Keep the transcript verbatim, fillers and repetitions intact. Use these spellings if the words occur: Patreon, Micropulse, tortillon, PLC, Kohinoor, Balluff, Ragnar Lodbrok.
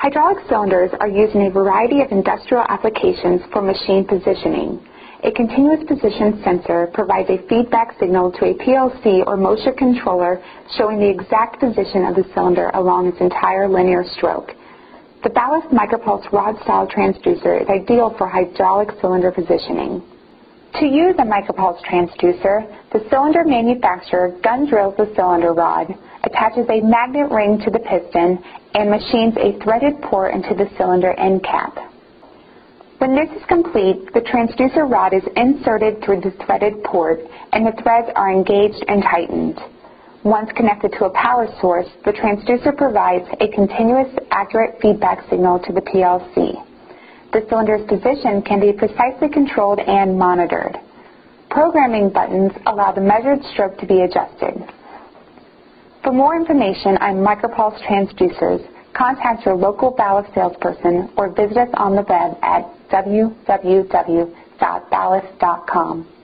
Hydraulic cylinders are used in a variety of industrial applications for machine positioning. A continuous position sensor provides a feedback signal to a P L C or motor controller showing the exact position of the cylinder along its entire linear stroke. The Balluff Micropulse rod-style transducer is ideal for hydraulic cylinder positioning. To use a Micropulse transducer, the cylinder manufacturer gun drills the cylinder rod, attaches a magnet ring to the piston, and machines a threaded pour into the cylinder end cap. When this is complete, the transducer rod is inserted through the threaded port, and the threads are engaged and tightened. Once connected to a power source, the transducer provides a continuous, accurate feedback signal to the P L C. The cylinder's position can be precisely controlled and monitored. Programming buttons allow the measured stroke to be adjusted. For more information on Micropulse transducers, contact your local Balluff salesperson or visit us on the web at w w w dot balluff dot com.